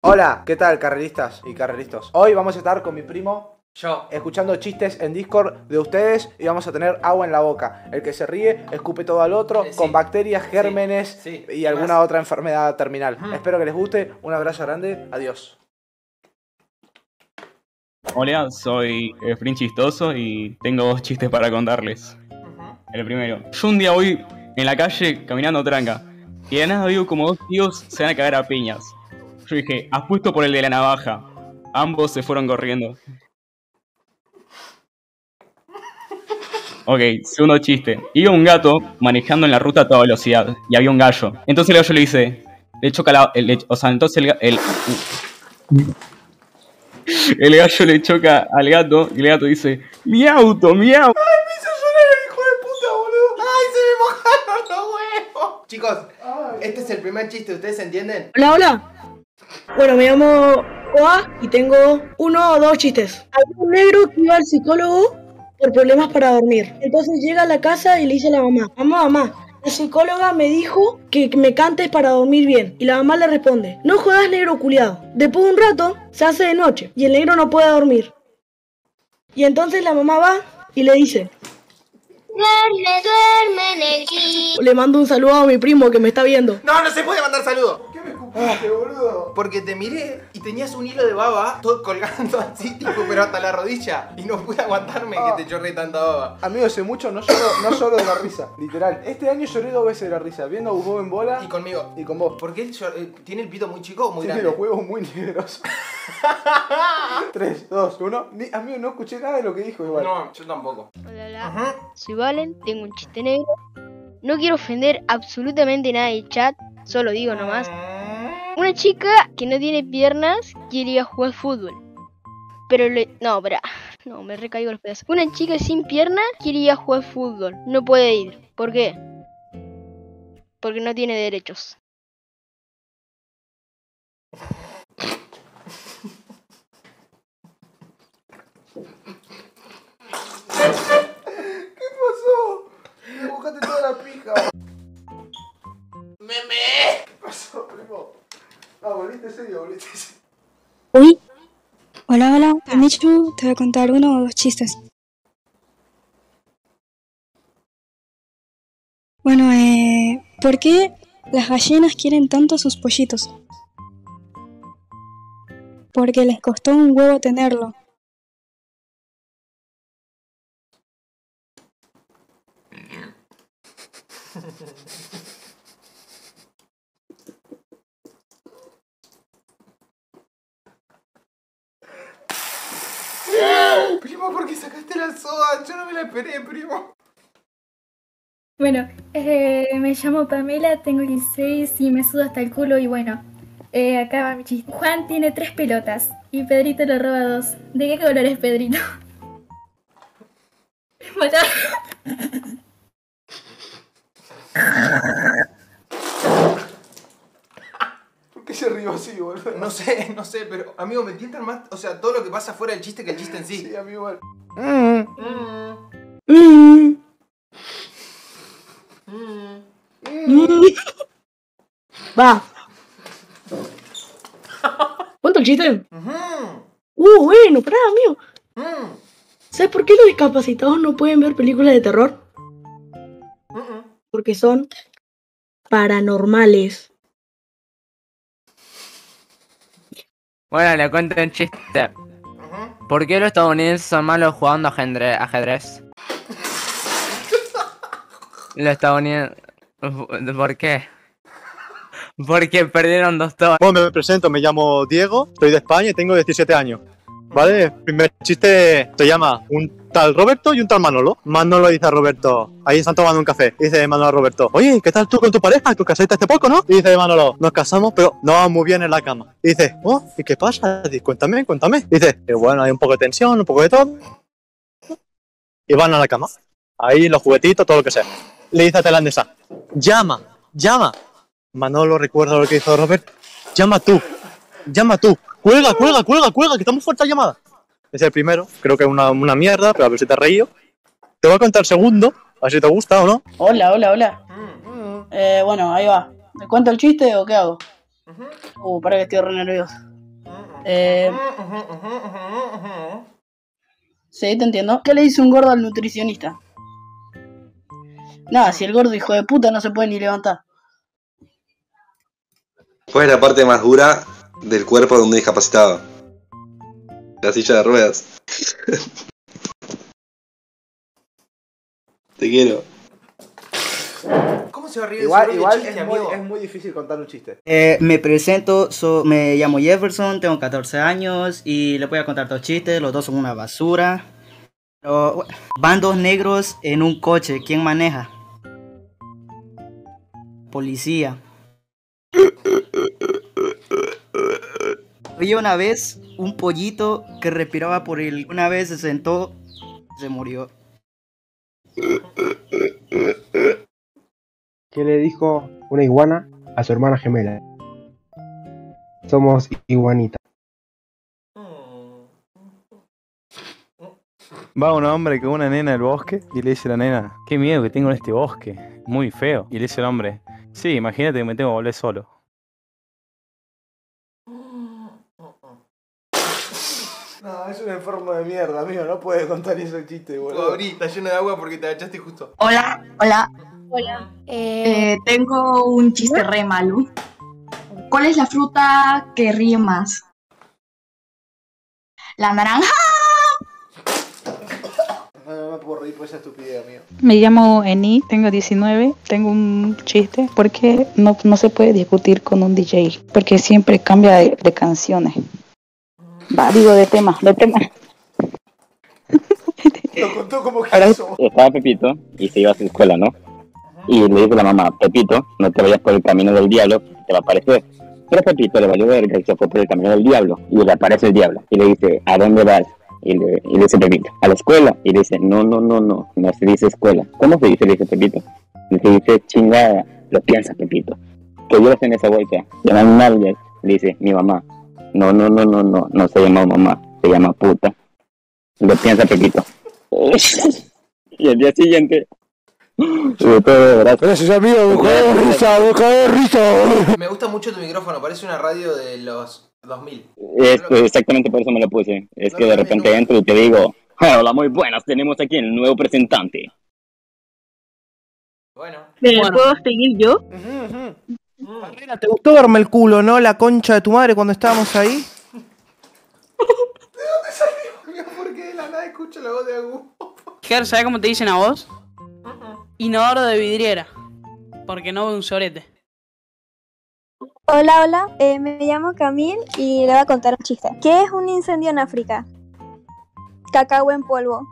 Hola, ¿qué tal carreristas y carreristas? Hoy vamos a estar con mi primo yo, escuchando chistes en Discord de ustedes y vamos a tener agua en la boca. El que se ríe, escupe todo al otro, con bacterias, gérmenes y alguna otra enfermedad terminal. Espero que les guste, un abrazo grande, adiós. Hola, soy Efrin Chistoso y tengo dos chistes para contarles. El primero, yo un día voy en la calle caminando tranca y de nada veo como dos tíos se van a cagar a piñas. Yo dije, apuesto por el de la navaja. Ambos se fueron corriendo. Ok, segundo chiste. Iba un gato manejando en la ruta a toda velocidad y había un gallo. Entonces el gallo le dice, le choca la... El gallo le choca al gato y el gato dice, mi auto, mi auto. Ay, me hizo llorar el hijo de puta, boludo. Ay, se me mojaron los huevos. Chicos, este es el primer chiste, ¿ustedes entienden? Hola, hola. Bueno, me llamo Oa y tengo uno o dos chistes. Había un negro que iba al psicólogo por problemas para dormir. Entonces llega a la casa y le dice a la mamá, mamá, mamá, la psicóloga me dijo que me cantes para dormir bien. Y la mamá le responde, no jodas, negro culiado. Después de un rato se hace de noche y el negro no puede dormir. Y entonces la mamá va y le dice, duerme, duerme, negrito. Le mando un saludo a mi primo que me está viendo. No, no se puede mandar saludo. Boludo. Porque te miré y tenías un hilo de baba todo colgando así, tipo, pero hasta la rodilla. Y no pude aguantarme que te chorré tanta baba. Amigo, hace mucho no lloro de la risa, literal. Este año lloré dos veces de la risa, viendo a Hugo en bola. Y conmigo. Y con vos. Porque él tiene el pito muy chico o muy grande. Tiene los huevos muy negros. 3, 2, 1. Amigo, no escuché nada de lo que dijo igual. No, yo tampoco. Hola, hola. Ajá. Soy Valen, tengo un chiste negro. No quiero ofender absolutamente nada del chat, solo digo nomás. Una chica que no tiene piernas quería jugar fútbol, pero me recaigo los pedazos. Una chica sin piernas quería jugar fútbol, no puede ir. ¿Por qué? Porque no tiene derechos. ¿Qué pasó? Me buscaste toda la pija. Meme. ¿Qué pasó, primo? Ah, volviste serio, volviste serio. Uy. Hola, hola. Michu, te voy a contar uno o dos chistes. Bueno, ¿por qué las gallinas quieren tanto sus pollitos? Porque les costó un huevo tenerlo. Primo, ¿por qué sacaste la soda? Yo no me la esperé, primo. Bueno, me llamo Pamela, tengo 16 y me sudo hasta el culo. Y bueno, acá va mi chiste. Juan tiene 3 pelotas y Pedrito lo roba 2. ¿De qué color es Pedrito? Matar. ¿Por qué se rió así, boludo? No sé, pero amigo, me tientan más, o sea, todo lo que pasa fuera del chiste que el chiste en sí. Sí, amigo, igual. Va. ¿Cuánto el chiste? Bueno, pará, amigo. ¿Sabes por qué los discapacitados no pueden ver películas de terror? Porque son paranormales. Bueno, le cuento un chiste. ¿Por qué los estadounidenses son malos jugando ajedrez? Los estadounidenses... ¿Por qué? Porque perdieron 2 torres. Bueno, me presento, me llamo Diego, soy de España y tengo 17 años. ¿Vale? El primer chiste se llama un tal Roberto y un tal Manolo. Manolo dice a Roberto, ahí están tomando un café. Dice Manolo a Roberto, oye, ¿qué tal tú con tu pareja? ¿Tú casaste hace poco, no? Y dice Manolo, nos casamos, pero no vamos muy bien en la cama. Y dice, oh, ¿y qué pasa? Dice, cuéntame. Y dice, bueno, hay un poco de tensión, un poco de todo. Y van a la cama. Ahí los juguetitos, todo lo que sea. Le dice a tailandesa, llama. Manolo recuerda lo que hizo Roberto. Llama tú. Cuelga, que estamos fuerte a llamada. Es el primero, creo que es una mierda, pero a ver si te has reído. Te voy a contar el segundo, a ver si te gusta o no. Hola. Bueno, ahí va. ¿Me cuento el chiste o qué hago? Para que estoy re nervioso. Sí, te entiendo. ¿Qué le dice un gordo al nutricionista? Nada, si el gordo hijo de puta no se puede ni levantar. ¿Cuál es la parte más dura del cuerpo de un discapacitado? La silla de ruedas. Te quiero. ¿Cómo se va a reír? Igual es muy difícil contar un chiste. Me presento, me llamo Jefferson, tengo 14 años y les voy a contar dos chistes, los dos son una basura. Pero, bueno. Van dos negros en un coche, ¿quién maneja? Policía. Había una vez un pollito que respiraba por él. Una vez se sentó, se murió. ¿Qué le dijo una iguana a su hermana gemela? Somos iguanitas. Va un hombre con una nena al bosque y le dice a la nena: qué miedo que tengo en este bosque, muy feo. Y le dice el hombre: sí, imagínate que me tengo que volver solo. No, es un enfermo de mierda, amigo, no puedes contar ese chiste, boludo. Abrí, está lleno de agua porque te agachaste justo. Hola, hola. Hola. Tengo un chiste re malo. ¿Cuál es la fruta que ríe más? La naranja. No me puedo reír por esa estupidez, amigo. Me llamo Eni, tengo 19, tengo un chiste. ¿Por qué no se puede discutir con un DJ? Porque siempre cambia de canciones. Va, digo, de tema. Lo contó como que eso. Estaba Pepito y se iba a su escuela, ¿no? Y le dijo la mamá: Pepito, no te vayas por el camino del diablo, te va a aparecer. Pero Pepito le valió verga y se fue por el camino del diablo. Y le aparece el diablo y le dice: ¿a dónde vas? Y le dice Pepito: a la escuela. Y le dice: no se dice escuela. ¿Cómo se dice? Le dice Pepito. Y se dice chingada. Lo piensa Pepito. Que yo en esa vuelta. Llaman a alguien. Le dice: mi mamá. No se llama mamá, se llama puta. Lo piensa Pepito. Y el día siguiente. Gracias, amigo. Boca de risa. Me gusta mucho tu micrófono, parece una radio de los 2000. Exactamente por eso me lo puse. Es que de repente entro y te digo: hola, muy buenas, tenemos aquí el nuevo presentante. Bueno. ¿Me puedo seguir yo? Carrera, ¿te gustó verme el culo, no? La concha de tu madre cuando estábamos ahí. ¿De dónde salió? Mira, porque de la nada escucho la voz de Agú. Ger, ¿sabes cómo te dicen a vos? Inodoro de vidriera. Porque no veo un sorete. Hola. Me llamo Camil y le voy a contar un chiste. ¿Qué es un incendio en África? Cacao en polvo.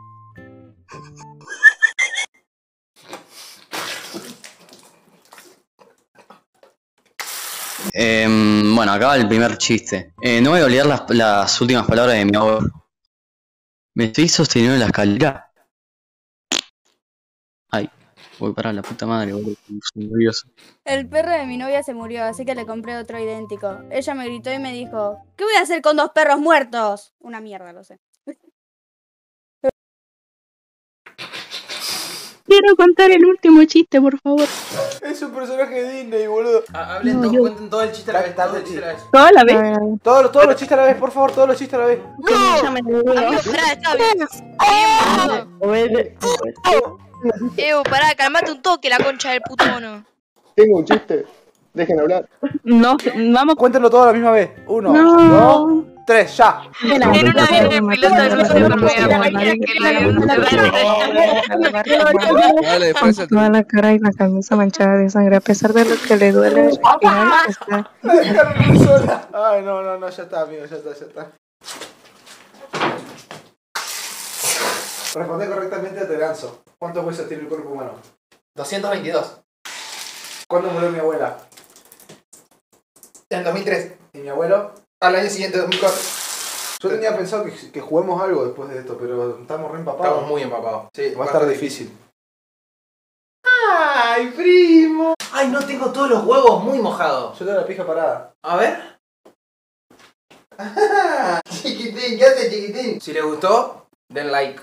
Bueno, acá el primer chiste. No voy a olvidar las últimas palabras de mi abuelo. Me estoy sosteniendo en la escalera. Ay, voy para la puta madre, boludo. Estoy nervioso. El perro de mi novia se murió, así que le compré otro idéntico. Ella me gritó y me dijo: ¿qué voy a hacer con dos perros muertos? Una mierda, lo sé. Quiero contar el último chiste, por favor. Es un personaje de Disney, boludo. Hablen todos, cuenten todo el chiste a la vez. ¿Toda la vez? Todos los chistes a la vez, por favor, todos los chistes a la vez. ¡No! Evo, pará, calmate un toque, la concha del putono. Tengo un chiste, dejen hablar. No, vamos. Cuéntenlo todo a la misma vez. 1, 2, 3, ya. Era una vez el piloto del bus de Formea que le dio un cerrado. Toda la cara y la camisa manchada de sangre, a pesar de lo que le duele. Ay, no, ya está, amigo, ya está. Responde correctamente a tu ganso. ¿Cuántos huesos tiene el cuerpo humano? 222. ¿Cuándo murió mi abuela? En 2003. ¿Y mi abuelo? Al año siguiente, 2004. Yo tenía pensado que juguemos algo después de esto, pero estamos re empapados. Estamos muy empapados. Sí, va a estar difícil. ¡Ay, primo! ¡Ay, no tengo todos los huevos muy mojados! Yo tengo la pija parada. A ver. Chiquitín, ¿qué hace, chiquitín? Si les gustó, den like.